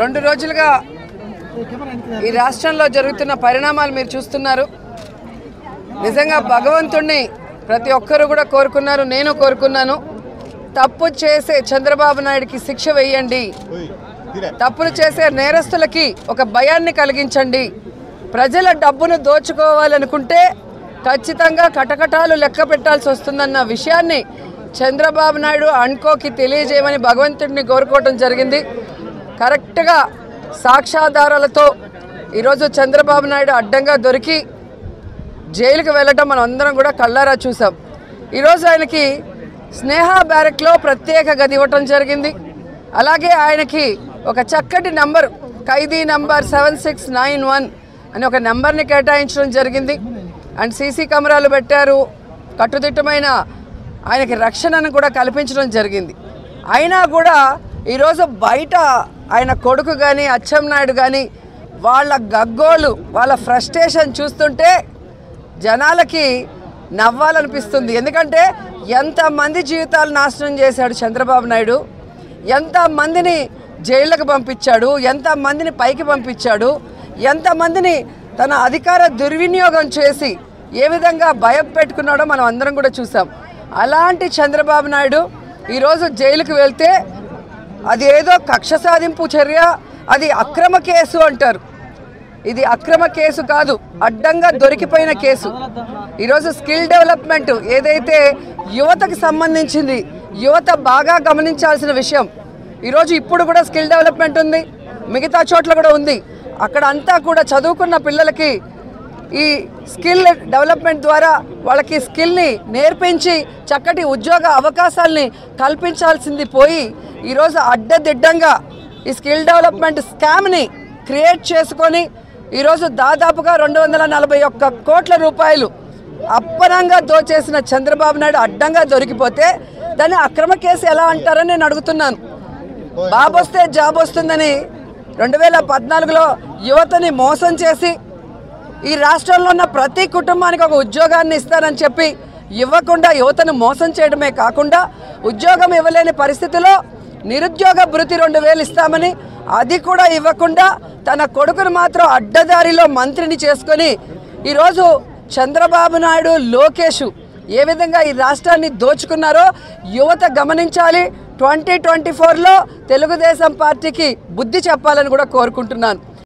రెండు రోజులుగా ఈ రాష్ట్రంలో జరుగుతున్న పరిణామాలు మీరు చూస్తున్నారు. నిజంగా భగవంతుణ్ణి ప్రతి ఒక్కరు కూడా కోరుకున్నారు, నేను కోరుకున్నాను. తప్పు చేసే చంద్రబాబు నాయుడుకి శిక్ష వేయండి, తప్పులు చేసే నేరస్తులకి ఒక భయాన్ని కలిగించండి. ప్రజల డబ్బును దోచుకోవాలనుకుంటే ఖచ్చితంగా కటకటాలు లెక్క పెట్టాల్సి వస్తుందన్న విషయాన్ని చంద్రబాబు నాయుడు అన్కోకి తెలియజేయమని భగవంతుడిని కోరుకోవడం జరిగింది. కరెక్ట్గా సాక్ష్యాధారాలతో ఈరోజు చంద్రబాబు నాయుడు అడ్డంగా దొరికి జైలుకు వెళ్ళటం మనం అందరం కూడా కళ్ళారా చూసాం. ఈరోజు ఆయనకి స్నేహ బ్యారెక్లో ప్రత్యేక గది ఇవ్వటం జరిగింది. అలాగే ఆయనకి ఒక చక్కటి నంబర్, ఖైదీ నంబర్ 7691 అని ఒక నెంబర్ని కేటాయించడం జరిగింది. అండ్ సీసీ కెమెరాలు పెట్టారు, కట్టుదిట్టమైన ఆయనకి రక్షణను కూడా కల్పించడం జరిగింది. అయినా కూడా ఈరోజు బయట ఆయన కొడుకు కానీ అచ్చెన్నాయుడు కానీ వాళ్ళ గగ్గోలు, వాళ్ళ ఫ్రస్ట్రేషన్ చూస్తుంటే జనాలకి నవ్వాలనిపిస్తుంది. ఎందుకంటే ఎంతమంది జీవితాలు నాశనం చేశాడు చంద్రబాబు నాయుడు, ఎంతమందిని జైళ్ళకు పంపించాడు, ఎంతమందిని పైకి పంపించాడు, ఎంతమందిని తన అధికార దుర్వినియోగం చేసి ఏ విధంగా భయపెట్టుకున్నాడో మనం అందరం కూడా చూసాం. అలాంటి చంద్రబాబు నాయుడు ఈరోజు జైలుకు వెళ్తే అది ఏదో కక్ష సాధింపు చర్య, అది అక్రమ కేసు అంటారు. ఇది అక్రమ కేసు కాదు, అడ్డంగా దొరికిపోయిన కేసు. ఈరోజు స్కిల్ డెవలప్మెంట్ ఏదైతే యువతకు సంబంధించింది, యువత బాగా గమనించాల్సిన విషయం. ఈరోజు ఇప్పుడు కూడా స్కిల్ డెవలప్మెంట్ ఉంది, మిగతా చోట్ల కూడా ఉంది. అక్కడ అంతా కూడా చదువుకున్న పిల్లలకి ఈ స్కిల్ డెవలప్మెంట్ ద్వారా వాళ్ళకి స్కిల్ని నేర్పించి చక్కటి ఉద్యోగ అవకాశాలని కల్పించాల్సింది పోయి ఈరోజు అడ్డదిడ్డంగా ఈ స్కిల్ డెవలప్మెంట్ స్కామ్ని క్రియేట్ చేసుకొని ఈరోజు దాదాపుగా 241 కోట్ల రూపాయలు అప్పనంగా దోచేసిన చంద్రబాబు నాయుడు అడ్డంగా దొరికిపోతే దాన్ని అక్రమ కేసు ఎలా అంటారని నేను అడుగుతున్నాను. బాబు వస్తే జాబ్ వస్తుందని 2014లో యువతని మోసం చేసి ఈ రాష్ట్రంలో ఉన్న ప్రతి కుటుంబానికి ఒక ఉద్యోగాన్ని ఇస్తానని చెప్పి ఇవ్వకుండా యువతను మోసం చేయడమే కాకుండా ఉద్యోగం ఇవ్వలేని పరిస్థితిలో నిరుద్యోగ భృతి 2000 ఇస్తామని అది కూడా ఇవ్వకుండా తన కొడుకును మాత్రం అడ్డదారిలో మంత్రిని చేసుకొని ఈరోజు చంద్రబాబు నాయుడు, లోకేష్ ఏ విధంగా ఈ రాష్ట్రాన్ని దోచుకున్నారో యువత గమనించాలి. 2024లో తెలుగుదేశం పార్టీకి బుద్ధి చెప్పాలని కూడా కోరుకుంటున్నాను.